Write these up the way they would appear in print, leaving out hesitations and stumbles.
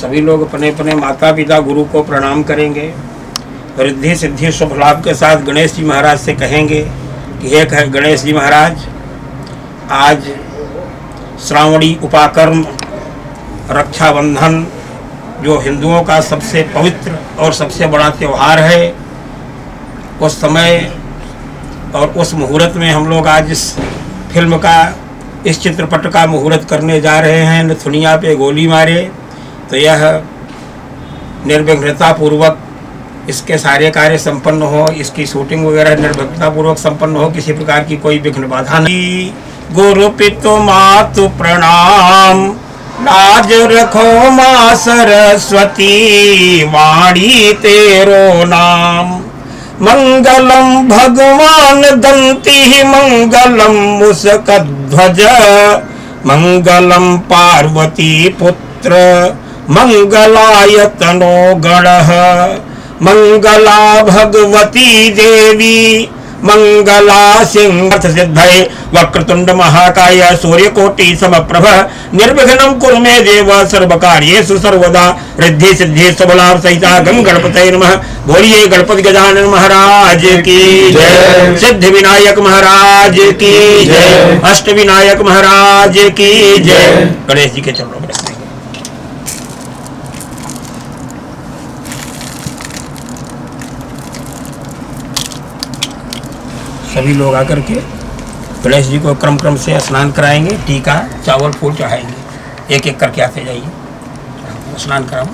सभी लोग अपने अपने माता पिता गुरु को प्रणाम करेंगे, वृद्धि सिद्धि शुभ लाभ के साथ गणेश जी महाराज से कहेंगे कि हे गणेश जी महाराज, आज श्रावणी उपाकर्म रक्षाबंधन जो हिंदुओं का सबसे पवित्र और सबसे बड़ा त्यौहार है, उस समय और उस मुहूर्त में हम लोग आज इस फिल्म का, इस चित्रपट का मुहूर्त करने जा रहे हैं, नथुनिया पे गोली मारे। तो यह निर्विघ्नतापूर्वक इसके सारे कार्य संपन्न हो, इसकी शूटिंग वगैरह निर्विघ्नतापूर्वक संपन्न हो, किसी प्रकार की कोई विघ्न बाधा नहीं। गुरु पितु मातु प्रणाम, लाज रखो माँ सरस्वती, वाणी तेरो नाम। मंगलम भगवान दंती मंगलम मुसकध्वज, मंगलम पार्वती पुत्र मंगलाय तनो गणः। मंगला भगवती देवी मंगला सिंह सिद्धये, वक्रतुंड महाकाय सूर्यकोटि समप्रभ, निर्विघ्नं कुरु मे देव सर्वकार्येषु सर्वदा, रिद्धि सिद्धि शुभलाभ सहिता गं गणपतये नमः। बोलिए गणपति गजानन महाराज की जय, सिद्धि विनायक महाराज की जय, अष्ट विनायक महाराज की जय। गणेश जी के चरणों में सभी लोग आकर के गणेश जी को क्रम क्रम से स्नान कराएंगे, टीका चावल फूल चढ़ाएंगे, एक एक करके आते जाइए। स्नान कराओ।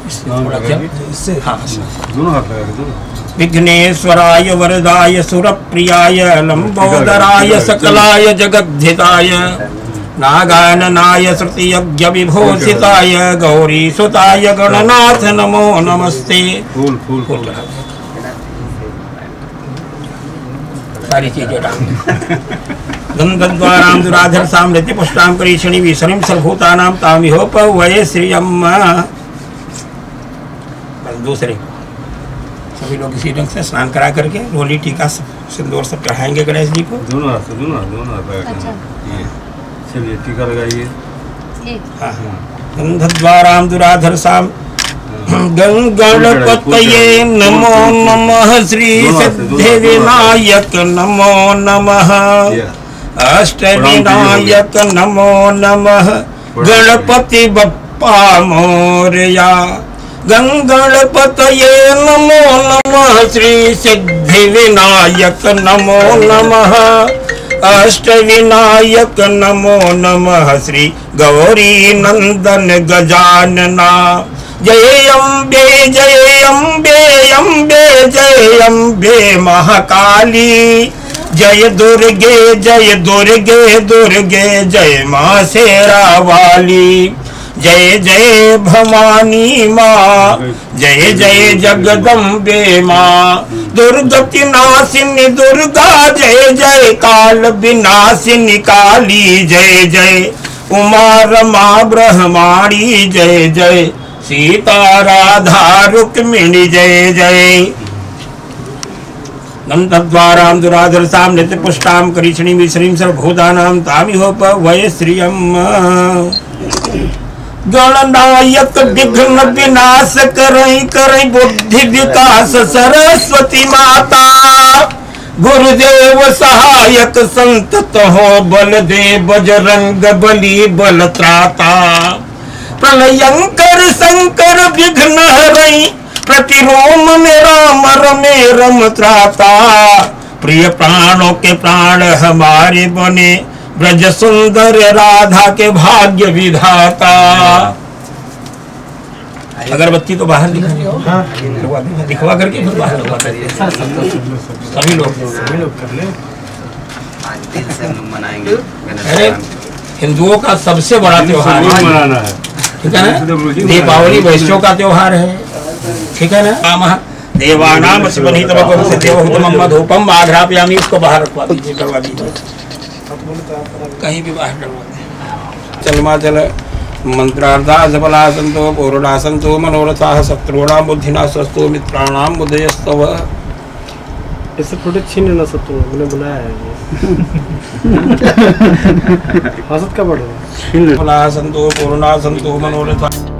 विघ्नेश्वराय वरदाय सुरप्रियाय लंबोदराय सकलाय जगद्धिताय, नागाननाय श्रुतियज्ञ विभूषिताय गौरी सुताय गणनाथ नमो नमस्ते। फूल फूल फूल सारी चीजें गंगद्वाराम दुराधर साम्रति पुष्टाम करीषणी विसरिम सर्वभूतानाम तामिहोप वये श्री अम्मा। दूसरे सभी लोग इसी ढंग से स्नान करा करके रोली टीका सिंदूर सब चढ़ाएंगे गणेश जी को। चलिए टीका लगाइए। गंधद्वाराम दुराधर साम गणपतये नमो नमः, श्री सिद्धिविनायक नमो नमः, अष्टविनायक नमो नमः, गणपति बप्पा मोरया। गणपतये नमो नमः, श्री सिद्धिविनायक नमो नमः, अष्टविनायक नमो नमः, श्री गौरी नंदन गजानना। जय अम्बे अम्बे जय अम्बे महाकाली, जय दुर्गे दुर्गे जय माँ शेरावाली। जय जय भवानी माँ, जय जय जगदम्बे माँ, दुर्गति नाशिनी दुर्गा, जय जय काल विनाशिनी काली। जय जय उमा रमा ब्रह्माणी, जय जय सीता राधा रुक्मिणी। जय जय नंदद्वाराम दुराधर साम नित्य पुष्टाम करीषणी मिश्रीम सर्वभूतानाम तामिहोप वये श्री अम्मा। गणनायक विघ्न विनाश करई करई बुद्धि विकास सरस्वती माता, गुरुदेव सहायक संतत हो बलदेव बजरंग बली बलत्राता। प्रलयंकर शंकर विघ्न हरई प्रतिरोम में राम रमे रम त्राता, प्रिय प्राणों के प्राण हमारे बने ब्रज सुंदर राधा के भाग्य विधाता। अगरबत्ती तो बाहर दिखवा करके बाहर सभी लोग कर ले। हिंदुओं का सबसे बड़ा त्यौहार है, ठीक है ना। दीपावली वैश्यों का त्यौहार है, ठीक है ना। देवानाम धूपम आघ्रापयामी, उसको बाहर रखवा दीजिए, करवा दीजिए, कहीं भी बाहर करवा दीजिए। चलमा चल मंत्रार्धा जबला संतो बोरडा संतो मनोरथा शत्रुणाम बुद्धिना स्वस्तो मित्राणाम उदयस्तव। इससे प्रोडक्ट छीनना सत्तू मैंने बुलाया है। हसत का बड़ा छीन बोला संतो कोरोना संतो मनोरथा।